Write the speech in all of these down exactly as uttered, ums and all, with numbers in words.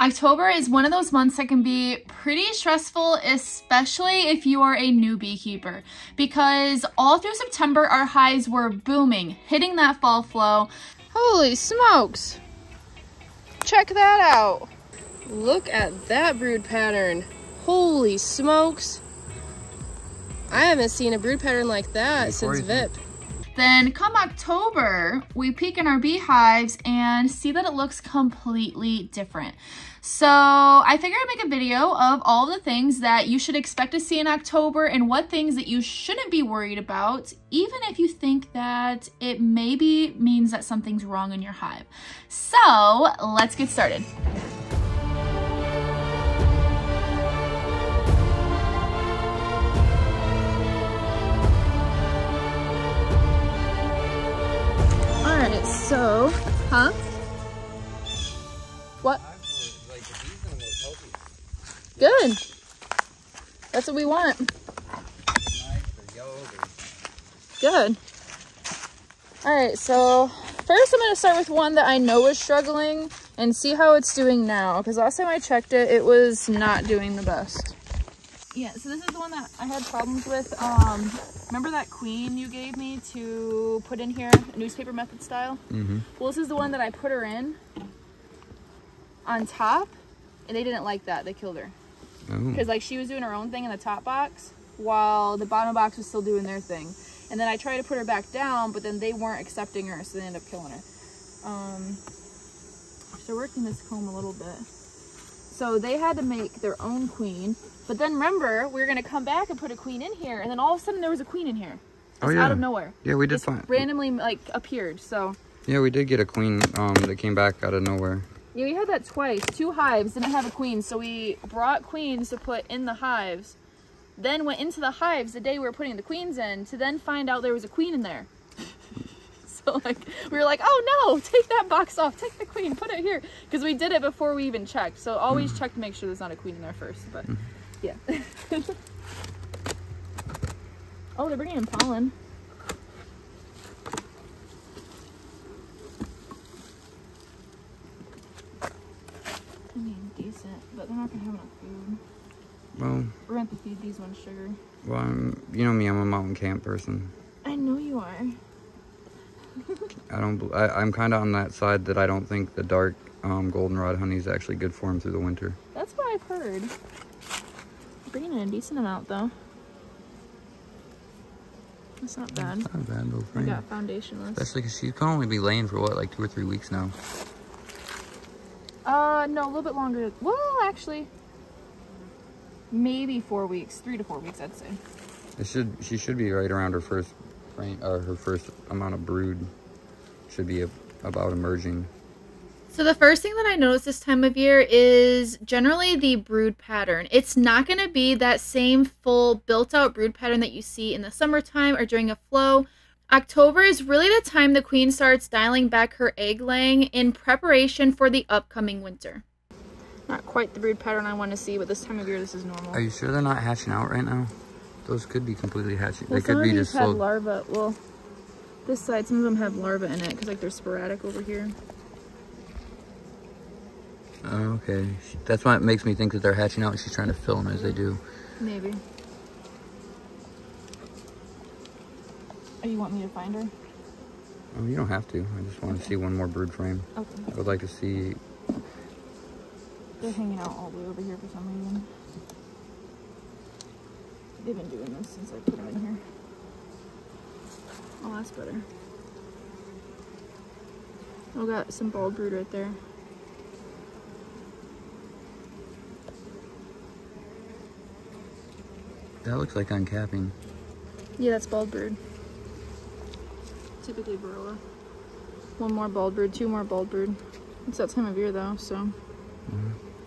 October is one of those months that can be pretty stressful, especially if you are a new beekeeper, because all through September our hives were booming, hitting that fall flow. Holy smokes! Check that out! Look at that brood pattern. Holy smokes! I haven't seen a brood pattern like that since V I P. Then come October, we peek in our beehives and see that it looks completely different. So I figured I'd make a video of all the things that you should expect to see in October and what things that you shouldn't be worried about, even if you think that it maybe means that something's wrong in your hive. So let's get started. So, huh? What? Good. That's what we want. Good. All right, so first I'm going to start with one that I know was struggling and see how it's doing now, because last time I checked it, it was not doing the best. Yeah, so this is the one that I had problems with. Um, remember that queen you gave me to put in here, newspaper method style? Mm-hmm. Well, this is the one that I put her in on top, and they didn't like that. They killed her. Because oh. like she was doing her own thing in the top box, while the bottom box was still doing their thing. And then I tried to put her back down, but then they weren't accepting her, so they ended up killing her. Um, so working this comb a little bit. So they had to make their own queen. But then remember, we were going to come back and put a queen in here, and then all of a sudden there was a queen in here. Just oh, yeah. out of nowhere. Yeah, we did just find randomly like appeared, so. Yeah, we did get a queen um, that came back out of nowhere. Yeah, we had that twice. Two hives didn't have a queen, so we brought queens to put in the hives, then went into the hives the day we were putting the queens in to then find out there was a queen in there. So like, we were like, oh no, take that box off, take the queen, put it here. Because we did it before we even checked, so always mm. check to make sure there's not a queen in there first, but. Mm. Yeah. Oh, they're bringing in pollen. I mean, decent, but they're not going to have enough food. Well, we're going to have to feed these ones sugar. Well, I'm, you know me, I'm a mountain camp person. I know you are. I don't, I, I'm kind of on that side that I don't think the dark um, goldenrod honey is actually good for them through the winter. That's what I've heard. Bringing in a decent amount though. That's not bad. That's not bad, though. We got foundationless. Especially because she can only be laying for what, like two or three weeks now? Uh, no, a little bit longer. Well, actually, maybe four weeks, three to four weeks, I'd say. It should. She should be right around her first, uh, her first amount of brood. Should be a, about emerging. So the first thing that I notice this time of year is generally the brood pattern. It's not going to be that same full built-out brood pattern that you see in the summertime or during a flow. October is really the time the queen starts dialing back her egg laying in preparation for the upcoming winter. Not quite the brood pattern I want to see, but this time of year this is normal. Are you sure they're not hatching out right now? Those could be completely hatching. Well, they could be just slow. Larva. Well, this side, some of them have larvae in it because like they're sporadic over here. Okay, that's why it makes me think that they're hatching out and she's trying to fill them as they do. Maybe. Oh, you want me to find her? Oh, you don't have to. I just want okay. to see one more brood frame. Okay. I would like to see... They're hanging out all the way over here for some reason. They've been doing this since I put them in here. Oh, that's better. Oh, got some bald brood right there. That looks like uncapping. Yeah, that's bald brood. Typically varroa. One more bald brood, two more bald brood. It's that time of year though, so.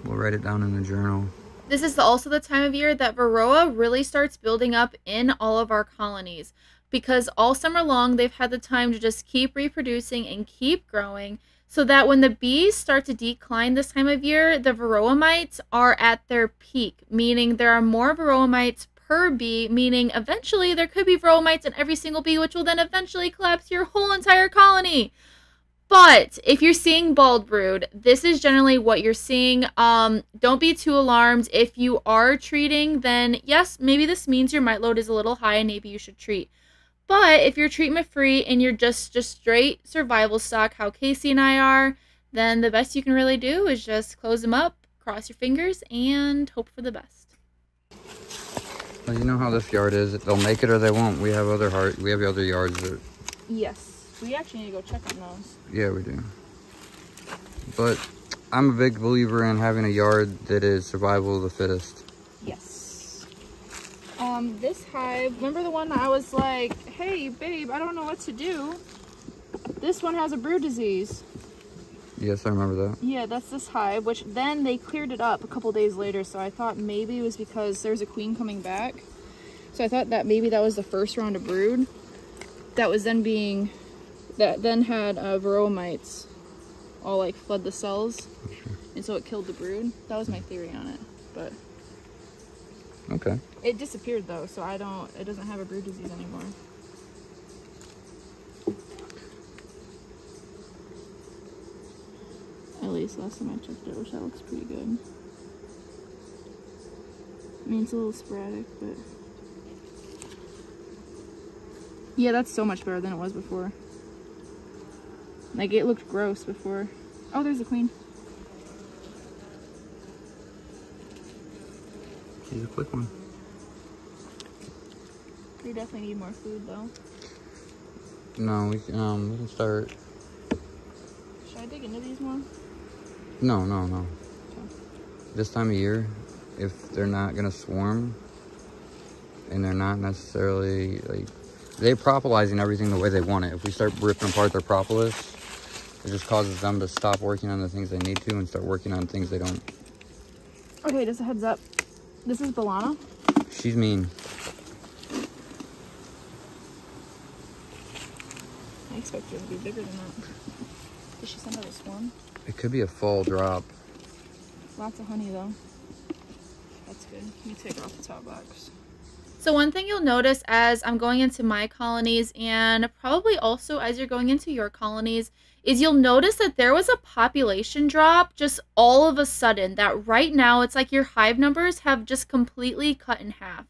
We'll write it down in the journal. This is also the time of year that varroa really starts building up in all of our colonies, because all summer long they've had the time to just keep reproducing and keep growing, so that when the bees start to decline this time of year, the varroa mites are at their peak, meaning there are more varroa mites per bee, meaning eventually there could be varroa mites in every single bee, which will then eventually collapse your whole entire colony. But if you're seeing bald brood, this is generally what you're seeing. Um, don't be too alarmed. If you are treating, then yes, maybe this means your mite load is a little high and maybe you should treat. But if you're treatment free and you're just, just straight survival stock, how Casey and I are, then the best you can really do is just close them up, cross your fingers, and hope for the best. Well, you know how this yard is. They'll make it or they won't. We have other heart. We have other yards that... Yes. We actually need to go check on those. Yeah, we do. But I'm a big believer in having a yard that is survival of the fittest. Yes. Um, this hive, remember the one that I was like, hey, babe, I don't know what to do. This one has a brood disease. Yes, I remember that. Yeah, that's this hive, which then they cleared it up a couple days later, so I thought maybe it was because there was a queen coming back. So I thought that maybe that was the first round of brood that was then being, that then had uh, varroa mites all like flood the cells, sure. And so it killed the brood. That was my theory on it, but... Okay. It disappeared though, so I don't, it doesn't have a brood disease anymore. At least last time I checked it, which that looks pretty good. I mean, it's a little sporadic, but... Yeah, that's so much better than it was before. Like, it looked gross before. Oh, there's the queen. She's a quick one. We definitely need more food, though. No, we can, um, we can start... Should I dig into these more? No, no, no. Okay. This time of year, if they're not going to swarm, and they're not necessarily, like, they're propolizing everything the way they want it. If we start ripping apart their propolis, it just causes them to stop working on the things they need to and start working on things they don't. Okay, just a heads up. This is B'Elanna. She's mean. I expect her to be bigger than that. Did she send out a swarm? It could be a full drop. Lots of honey though. That's good. You take off the top box. So one thing you'll notice as I'm going into my colonies, and probably also as you're going into your colonies, is you'll notice that there was a population drop just all of a sudden. That right now it's like your hive numbers have just completely cut in half.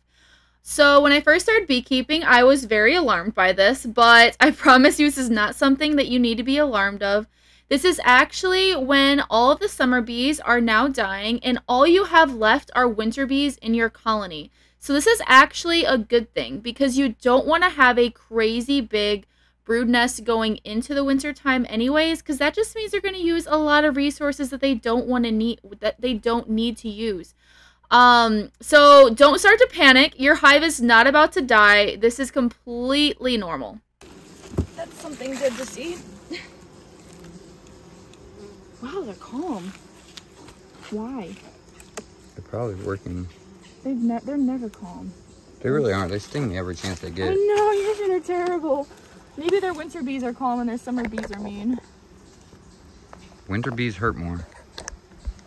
So when I first started beekeeping, I was very alarmed by this, but I promise you this is not something that you need to be alarmed of. This is actually when all of the summer bees are now dying and all you have left are winter bees in your colony. So this is actually a good thing because you don't want to have a crazy big brood nest going into the winter time anyways, because that just means they're going to use a lot of resources that they don't want to need, that they don't need to use. Um, so don't start to panic. Your hive is not about to die. This is completely normal. That's something good to see. Wow, they're calm. Why? They're probably working. They've ne they're never calm. They really aren't. They sting me every chance they get. I know, usually they're terrible. Maybe their winter bees are calm and their summer bees are mean. Winter bees hurt more.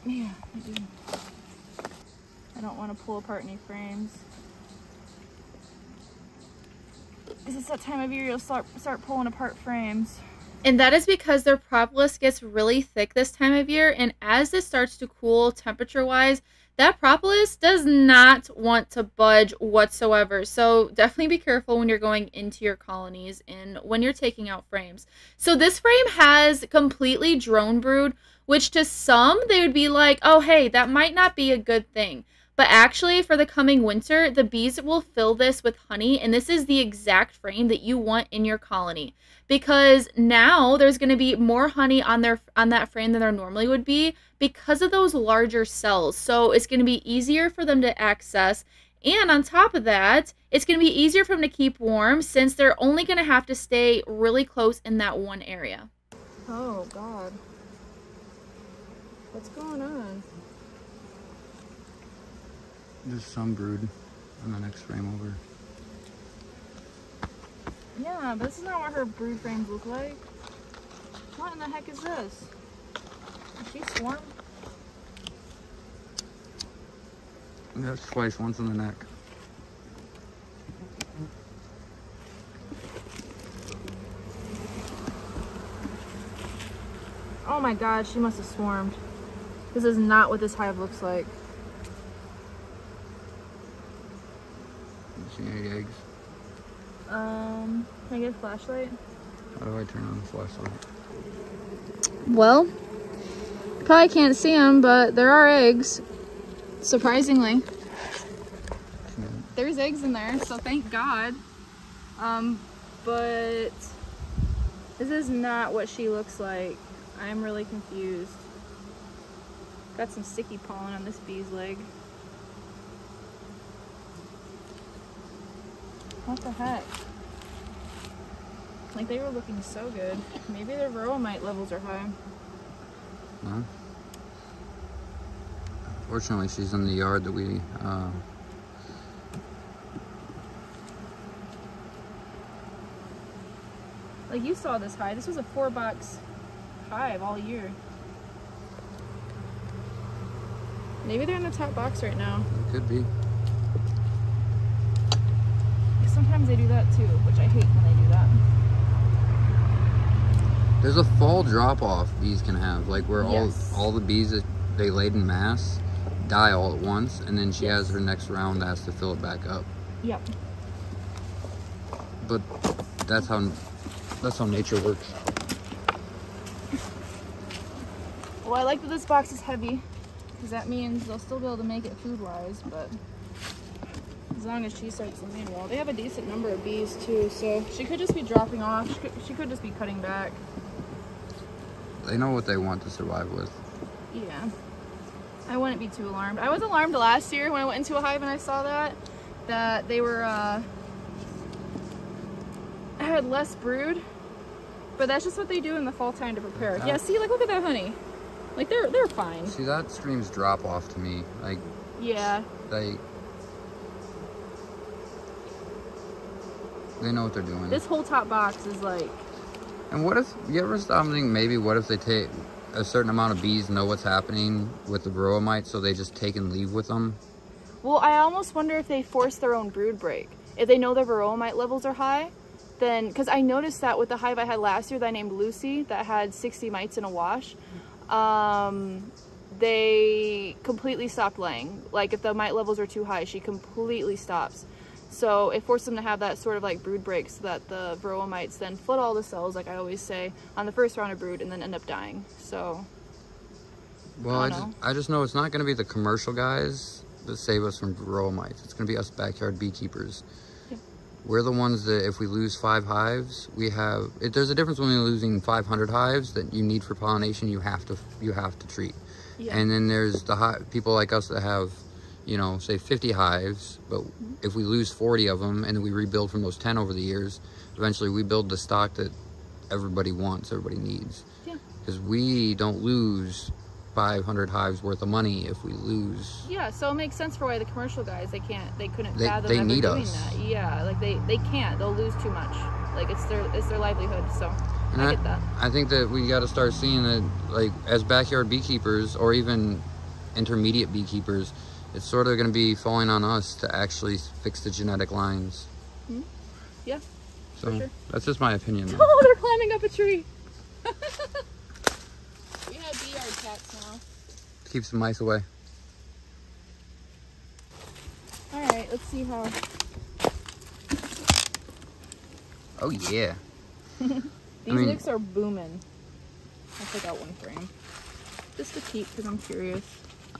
Yeah, they do. I don't want to pull apart any frames. This is that time of year you'll start, start pulling apart frames. And that is because their propolis gets really thick this time of year. And as this starts to cool temperature-wise, that propolis does not want to budge whatsoever. So definitely be careful when you're going into your colonies and when you're taking out frames. So this frame has completely drone brood, which to some, they would be like, oh, hey, that might not be a good thing. But actually, for the coming winter, the bees will fill this with honey, and this is the exact frame that you want in your colony. Because now there's going to be more honey on their on that frame than there normally would be because of those larger cells. So it's going to be easier for them to access. And on top of that, it's going to be easier for them to keep warm since they're only going to have to stay really close in that one area. Oh, God. What's going on? Just some brood on the next frame over. Yeah, but this is not what her brood frames look like. What in the heck is this? Is she swarm? That's twice, once in the neck. my god, she must have swarmed. This is not what this hive looks like. You see any eggs? Um, can I get a flashlight? How do I turn on the flashlight? Well, probably can't see them, but there are eggs. Surprisingly. Yeah. There's eggs in there, so thank God. Um, but this is not what she looks like. I'm really confused. Got some sticky pollen on this bee's leg. What the heck? Like, they were looking so good. Maybe their varroa mite levels are high. Huh? Unfortunately, she's in the yard that we uh, like you saw this hive. This was a four box hive all year. Maybe they're in the top box right now. It could be. Sometimes they do that too, which I hate when they do that. There's a fall drop off bees can have, like where yes. all all the bees that they laid in mass die all at once, and then she yes. has her next round that has to fill it back up. Yep. But that's how that's how nature works. Well, I like that this box is heavy, because that means they'll still be able to make it food wise, but as long as she starts the main wall. They have a decent number of bees too, so she could just be dropping off. She could, she could just be cutting back. They know what they want to survive with. Yeah. I wouldn't be too alarmed. I was alarmed last year when I went into a hive and I saw that. That they were, uh, had less brood. But that's just what they do in the fall time to prepare. That, yeah, see, like, look at that honey. Like, they're, they're fine. See, that screams drop off to me. Like, yeah. They... They know what they're doing. This whole top box is like... And what if... You ever stop and think, maybe what if they take... A certain amount of bees know what's happening with the varroa mite, so they just take and leave with them? Well, I almost wonder if they force their own brood break. If they know their varroa mite levels are high, then... Because I noticed that with the hive I had last year that I named Lucy, that had sixty mites in a wash. Um, they completely stopped laying. Like, if the mite levels are too high, she completely stops. So it forced them to have that sort of like brood break so that the varroa mites then flood all the cells, like I always say, on the first round of brood and then end up dying. So, well, I, I, just, I just know it's not going to be the commercial guys that save us from varroa mites. It's going to be us backyard beekeepers. Yeah. We're the ones that if we lose five hives, we have... If there's a difference when we're losing five hundred hives that you need for pollination, you have to, you have to treat. Yeah. And then there's the hive, people like us that have... you know, say fifty hives, but mm-hmm. if we lose forty of them and we rebuild from those ten over the years, eventually we build the stock that everybody wants, everybody needs. Yeah. Because we don't lose five hundred hives worth of money if we lose. Yeah, so it makes sense for why the commercial guys, they can't, they couldn't they, fathom they ever need doing us. That. Yeah, like they, they can't, they'll lose too much. Like it's their, it's their livelihood, so and I, I get that. I think that we got to start seeing that, like, as backyard beekeepers or even intermediate beekeepers, it's sort of going to be falling on us to actually fix the genetic lines. Mm-hmm. Yeah, so for sure. That's just my opinion. Though. Oh, they're climbing up a tree. We have bee yard cats now. Keeps the mice away. All right, let's see how. Oh yeah. These I mean... nicks are booming. I took out one frame just to keep because I'm curious.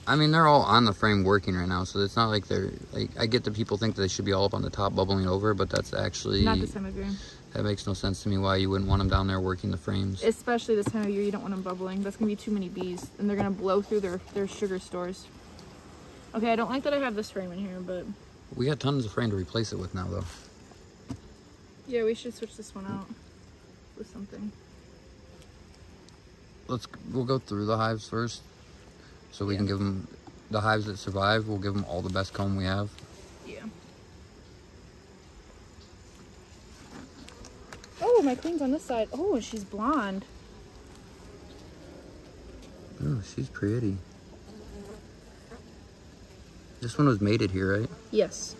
I mean, they're all on the frame working right now, so it's not like they're, like, I get that people think that they should be all up on the top bubbling over, but that's actually... Not this time of year. That makes no sense to me why you wouldn't want them down there working the frames. Especially this time of year, you don't want them bubbling. That's going to be too many bees, and they're going to blow through their, their sugar stores. Okay, I don't like that I have this frame in here, but... We got tons of frame to replace it with now, though. Yeah, we should switch this one out with something. Let's, we'll go through the hives first. So we yeah. can give them, the hives that survive, we'll give them all the best comb we have. Yeah. Oh, my queen's on this side. Oh, she's blonde. Oh, she's pretty. This one was mated here, right? Yes.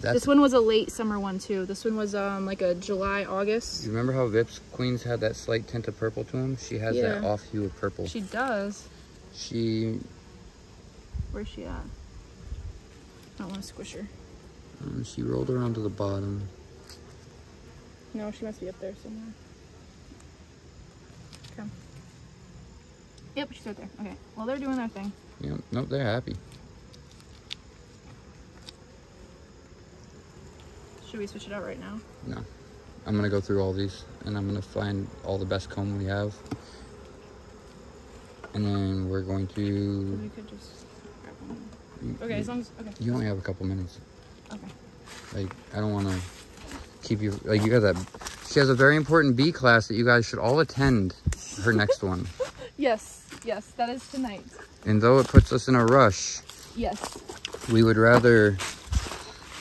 That's this one was a late summer one too. This one was um like a July, August. You remember how Vip's queens had that slight tint of purple to them? She has yeah. that off hue of purple. She does. She. Where's she at? I don't want to squish her. Um, she rolled around to the bottom. No, she must be up there somewhere. Come. Yep, she's right there. Okay. Well, they're doing their thing. Yep. Nope, they're happy. Should we switch it out right now? No. I'm going to go through all these, and I'm going to find all the best comb we have. And then we're going to... We could just grab one. Okay, as long as... Okay. You only have a couple minutes. Okay. Like, I don't want to keep you... Like, you got that... She has a very important bee class that you guys should all attend her next one. Yes. Yes, that is tonight. And though it puts us in a rush... Yes. We would rather...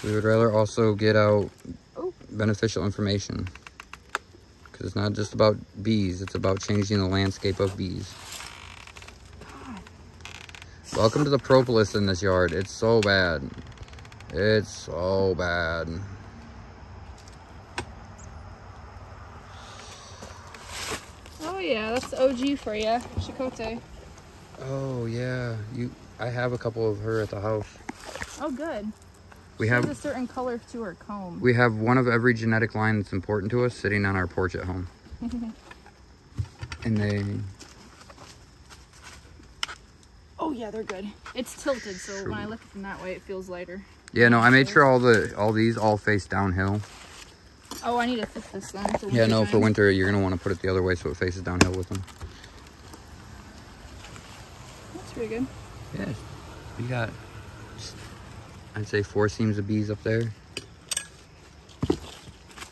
We would rather also get out oh. beneficial information, because it's not just about bees, it's about changing the landscape of bees. God. Welcome to the propolis in this yard. It's so bad. It's so bad. Oh yeah, that's O G for you, Chakotay. Oh yeah, you. I have a couple of her at the house. Oh good. We she have a certain color to her comb. We have one of every genetic line that's important to us sitting on our porch at home. And they... Oh yeah, they're good. It's tilted, so Shoot. when I lift it from that way, it feels lighter. Yeah, no, I made sure all the all these all face downhill. Oh, I need to fix this then. So yeah, no, time. for winter, you're going to want to put it the other way so it faces downhill with them. That's pretty good. Yeah, we got... I'd say four seams of bees up there.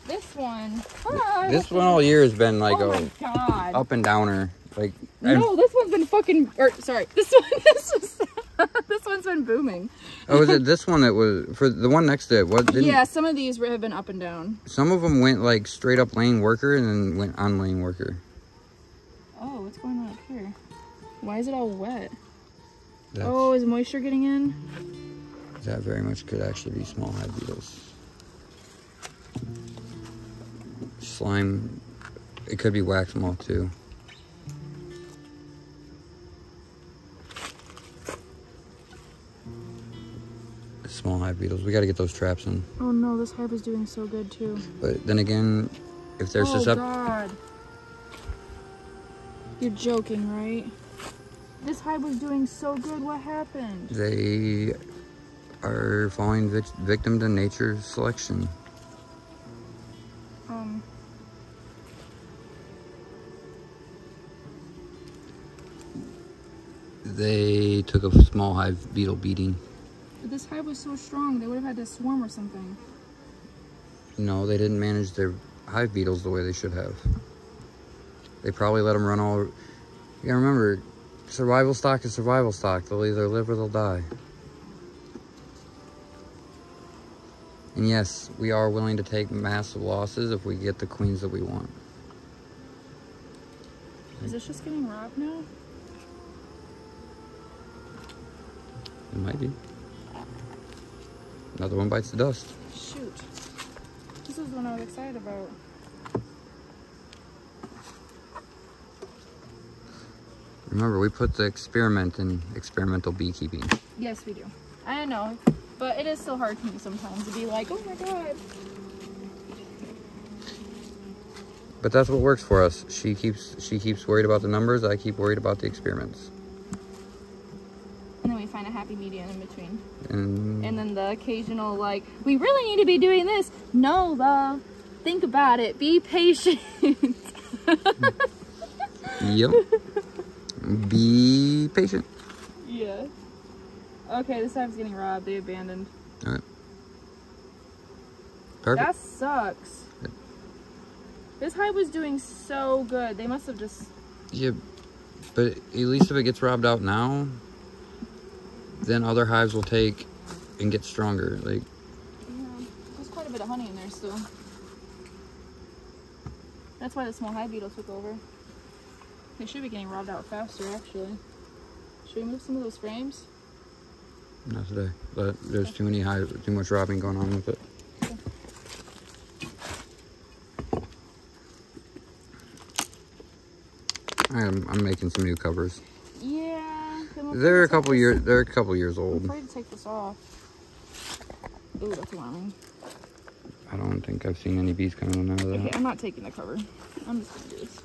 This one. Hi. This one all year has been like oh a God. up and downer. Like no, I'm, this one's been fucking. Or sorry, this one. This is, this one's been booming. Oh, is it this one that was for the one next to it? What? Didn't, yeah, some of these have been up and down. Some of them went like straight up lane worker and then went on lane worker. Oh, what's going on up here? Why is it all wet? That's, oh, is moisture getting in? That very much could actually be small hive beetles. Slime, it could be wax moth too. Small hive beetles, we gotta get those traps in. Oh no, this hive is doing so good too. But then again, if they're oh susceptible- Oh God. You're joking, right? This hive was doing so good, what happened? They are falling vic victim to nature selection. Um. They took a small hive beetle beating. But this hive was so strong, they would have had to swarm or something. No, they didn't manage their hive beetles the way they should have. They probably let them run all... You gotta remember, survival stock is survival stock. They'll either live or they'll die. And yes, we are willing to take massive losses if we get the queens that we want. Is this just getting robbed now? It might be. Another one bites the dust. Shoot. This is the one I was excited about. Remember, we put the experiment in experimental beekeeping. Yes, we do. I know. But it is still hard for me sometimes to be like, oh my God. But that's what works for us. She keeps she keeps worried about the numbers. I keep worried about the experiments. And then we find a happy medium in between. And, and then the occasional like, we really need to be doing this. No, love. Think about it. Be patient. Yep. Be patient. Yeah. Okay, this hive's getting robbed. They abandoned. Alright. Perfect. That sucks. Yep. This hive was doing so good. They must have just... Yeah, but at least if it gets robbed out now, then other hives will take and get stronger. Like. Yeah. There's quite a bit of honey in there still. That's why the small hive beetle took over. They should be getting robbed out faster, actually. Should we move some of those frames? Not today. But there's too many hives, too much robbing going on with it. I'm I'm making some new covers. Yeah. They're a couple years. They're a couple years old. I'm afraid to take this off. Ooh, that's alarming. I don't think I've seen any bees coming out of that. Okay, I'm not taking the cover. I'm just gonna do this.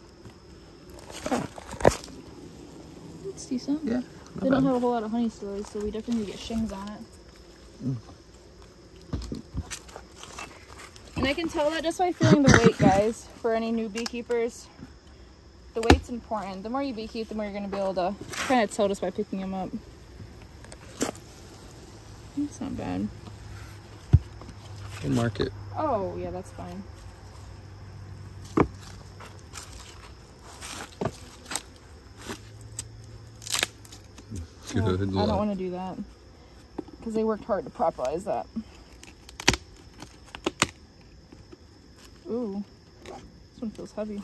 Oh. It's decent. Yeah. They don't have a whole lot of honey stories, so we definitely get shings on it. Mm. And I can tell that just by feeling the weight, guys, for any new beekeepers. The weight's important. The more you beekeep, the more you're going to be able to kind of tell just by picking them up. That's not bad. We'll mark it. Oh, yeah, that's fine. Good no, I don't want to do that because they worked hard to properalize that. Ooh, this one feels heavy.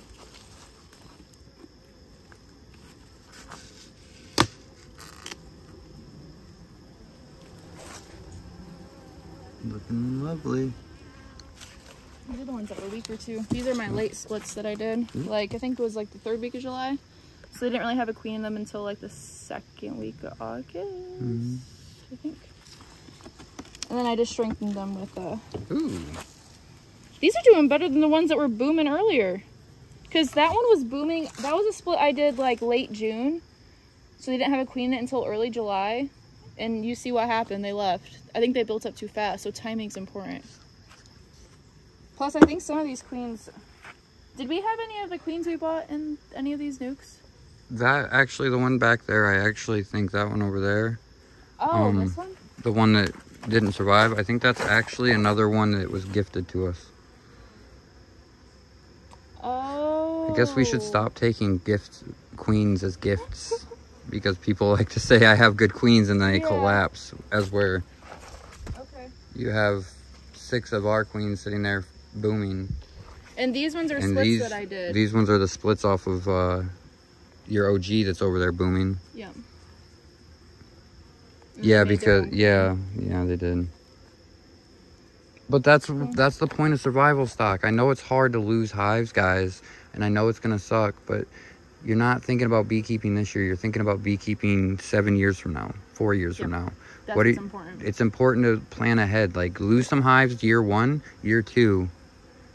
Looking lovely. These are the ones that were weaker too. These are my late splits that I did. Mm-hmm. Like I think it was like the third week of July. So they didn't really have a queen in them until like the second week of August, mm-hmm. I think. And then I just strengthened them with uh Ooh. These are doing better than the ones that were booming earlier. Because that one was booming. That was a split I did like late June. So they didn't have a queen in it until early July. And you see what happened. They left. I think they built up too fast. So timing's important. Plus, I think some of these queens... Did we have any of the queens we bought in any of these nukes? That actually, the one back there, I actually think that one over there. Oh, um, this one? The one that didn't survive. I think that's actually another one that was gifted to us. Oh. I guess we should stop taking gifts, queens as gifts. Because people like to say, I have good queens, and they yeah. collapse. As where okay. you have six of our queens sitting there booming. And these ones are and splits these, that I did. These ones are the splits off of... Uh, your O G that's over there booming. Yeah. And yeah, because yeah, yeah, they did. But that's okay. that's the point of survival stock. I know it's hard to lose hives, guys, and I know it's gonna suck, but you're not thinking about beekeeping this year. You're thinking about beekeeping seven years from now, four years yep. from now. That's what are you, important. It's important to plan ahead. Like lose some hives year one, year two,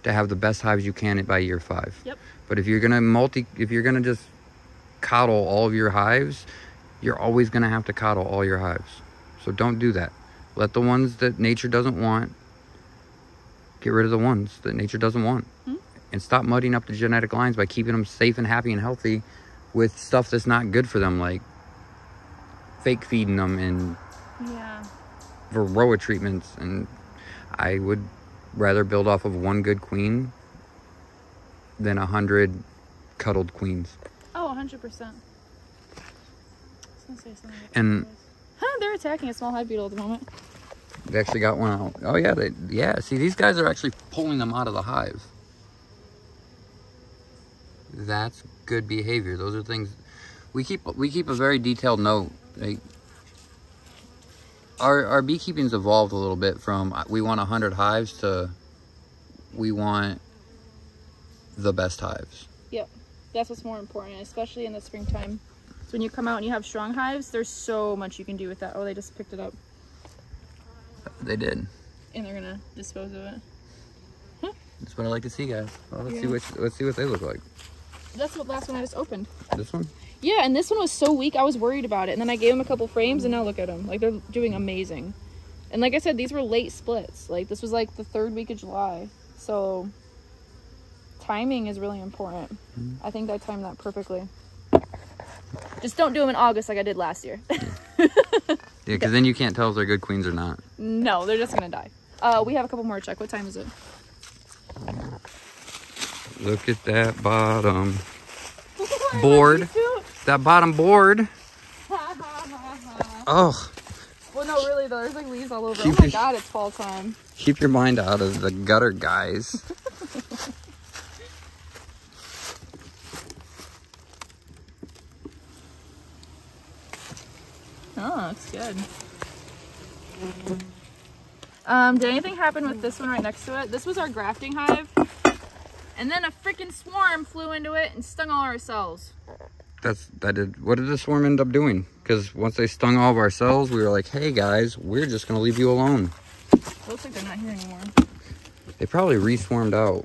to have the best hives you can by year five. Yep. But if you're gonna multi, if you're gonna just coddle all of your hives, you're always going to have to coddle all your hives. So don't do that. Let the ones that nature doesn't want, get rid of the ones that nature doesn't want. Mm-hmm. And stop mudding up the genetic lines by keeping them safe and happy and healthy with stuff that's not good for them, like fake feeding them and yeah. varroa treatments. And I would rather build off of one good queen than a hundred cuddled queens. one hundred percent. I was gonna say something and huh, they're attacking a small hive beetle at the moment. They actually got one out. Oh yeah, they yeah. See, these guys are actually pulling them out of the hive. That's good behavior. Those are things we keep. We keep a very detailed note. Like our our beekeeping's evolved a little bit from we want one hundred hives to we want the best hives. Yep. That's what's more important, especially in the springtime. So when you come out and you have strong hives, there's so much you can do with that. Oh, they just picked it up. They did. And they're gonna dispose of it. Huh. That's what I like to see, guys. Well, let's yeah. see which, let's see what they look like. That's the last one I just opened. This one? Yeah, and this one was so weak, I was worried about it. And then I gave them a couple frames, and now look at them. Like, they're doing amazing. And like I said, these were late splits. Like, this was like the third week of July. So... timing is really important. Mm-hmm. I think I timed that perfectly. Just don't do them in August like I did last year. Yeah, because yeah, then you can't tell if they're good queens or not. No, they're just going to die. Uh, we have a couple more to check. What time is it? Look at that bottom board. That bottom board. Oh. Well, no, really, though. There's like leaves all over. Keep oh, my your, God, it's fall time. Keep your mind out of the gutter, guys. Oh, that's good. Um, did anything happen with this one right next to it? This was our grafting hive. And then a freaking swarm flew into it and stung all our cells. That's, that did, what did the swarm end up doing? Because once they stung all of our cells, we were like, hey guys, we're just going to leave you alone. Looks like they're not here anymore. They probably re-swarmed out.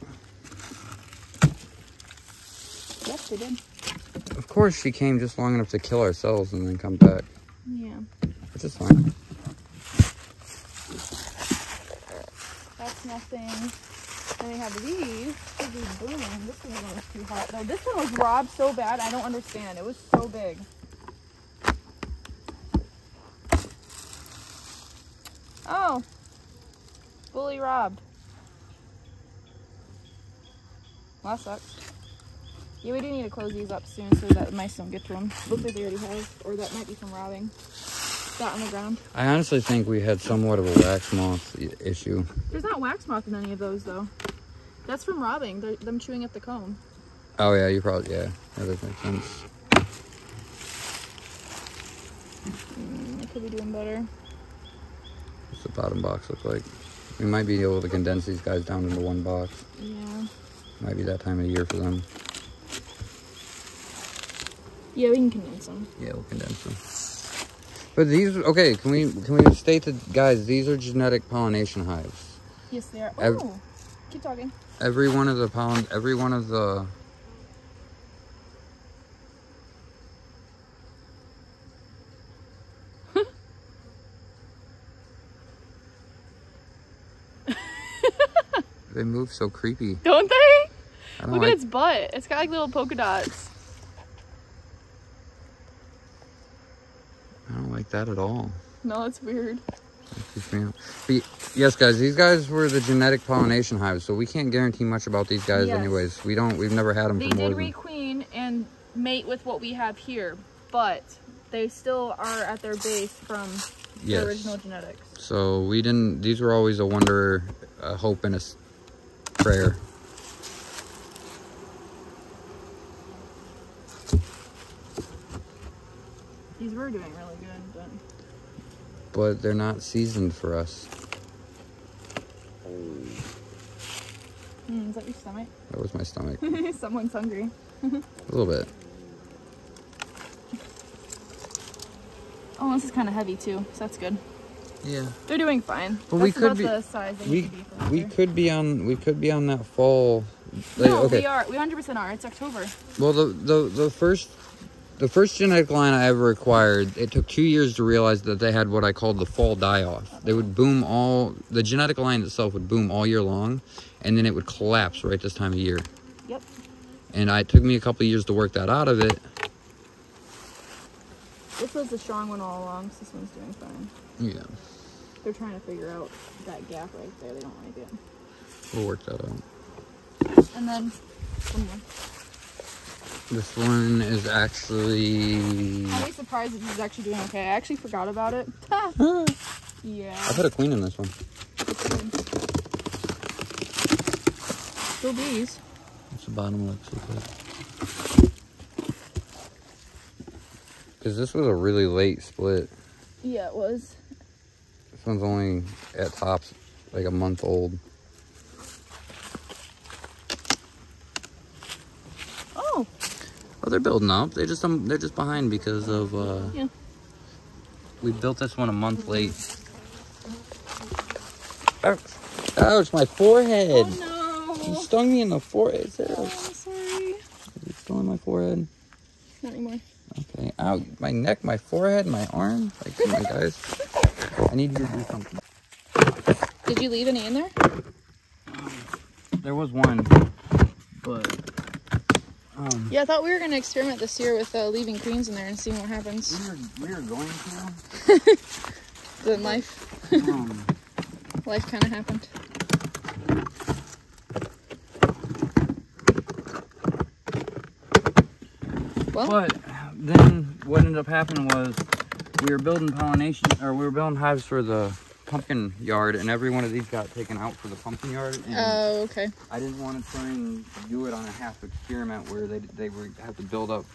Yes, they did. Of course she came just long enough to kill our cells and then come back. Yeah. Which is fine. That's nothing. And we have these. These boom. This one was too hot though. This one was robbed so bad, I don't understand. It was so big. Oh. Fully robbed. Well, that sucks. Yeah, we do need to close these up soon so that mice don't get to them. Looks like they already have, or that might be from robbing. That on the ground. I honestly think we had somewhat of a wax moth issue. There's not wax moth in any of those, though. That's from robbing. They're, them chewing at the comb. Oh, yeah, you probably, yeah. That does make sense. Mm, I could be doing better. What's the bottom box look like? We might be able to condense these guys down into one box. Yeah. Might be that time of year for them. Yeah, we can condense them. Yeah, we'll condense them. But these, okay, can we can we state that, guys, these are genetic pollination hives. Yes, they are. Oh, every, keep talking. Every one of the pollen, every one of the... They move so creepy. Don't they? I don't Look like... at its butt. It's got like little polka dots. I don't like that at all. No, it's weird. But yes, guys, these guys were the genetic pollination hives, so we can't guarantee much about these guys. Yes. Anyways, we don't. We've never had them. They for more did than... requeen and mate with what we have here, but they still are at their base from yes. the original genetics. So we didn't. These were always a wonder, a hope, and a prayer. These were doing really good, but... But they're not seasoned for us. Mm, is that your stomach? That was my stomach. Someone's hungry. A little bit. Oh, this is kind of heavy, too, so that's good. Yeah. They're doing fine. But that's we could about be, the size they we, need to be for we could be on. We could be on that fall... Like, no, okay. we are. We one hundred percent are. It's October. Well, the, the, the first... The first genetic line I ever acquired, it took two years to realize that they had what I called the fall die-off. They would boom all, the genetic line itself would boom all year long, and then it would collapse right this time of year. Yep. And I, it took me a couple of years to work that out of it. This was the strong one all along, so this one's doing fine. Yeah. They're trying to figure out that gap right there. They don't like it. We'll work that out. And then, one more. This one is actually... I'm surprised that this is actually doing okay. I actually forgot about it. Yeah. I put a queen in this one. Still bees. What's the bottom look like? Because this was a really late split. Yeah, it was. This one's only at tops like a month old. Oh, they're building up. They just um, they're just behind because of uh, yeah. We built this one a month late. Oh, it's my forehead. Oh no! You stung me in the forehead. Sarah. Oh, I'm sorry. It's still in my forehead. Not anymore. Okay. Ow! My neck, my forehead, my arm. Like, come on, guys. I need you to do something. Did you leave any in there? Um, there was one, but. Um, yeah, I thought we were going to experiment this year with uh, leaving queens in there and seeing what happens. We were, we were going to. Then life. um, life kind of happened. Well, but then what ended up happening was we were building pollination, or we were building hives for the pumpkin yard, and every one of these got taken out for the pumpkin yard. And oh, okay. I didn't want to try and do it on a half experiment where they they were have to build up,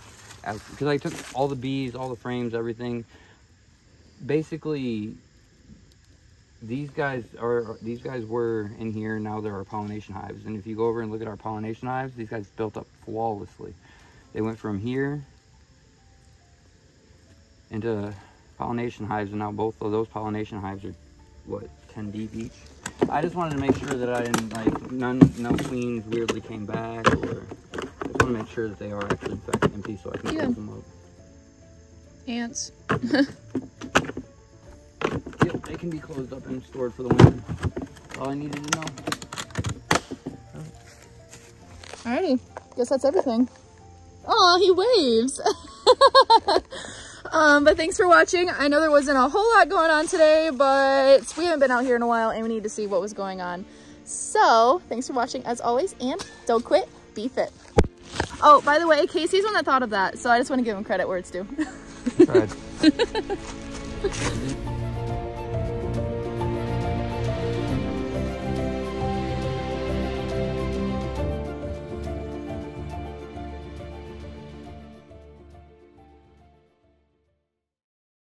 because I took all the bees, all the frames, everything. Basically, these guys are these guys were in here, now they're our pollination hives. And if you go over and look at our pollination hives, these guys built up flawlessly. They went from here into pollination hives, and now both of those pollination hives are what, ten deep each. I just wanted to make sure that I didn't, like, none no queens weirdly came back, or I just want to make sure that they are actually in fact empty so I can yeah. close them up. Ants. Yep, they can be closed up and stored for the winter. That's all I needed to know. Alrighty, guess that's everything. Oh, he waves. Um, but thanks for watching. I know there wasn't a whole lot going on today, but we haven't been out here in a while and we need to see what was going on. So thanks for watching as always, and don't quit, be fit. Oh, by the way, Casey's the one that thought of that, so I just want to give him credit where it's due. All right.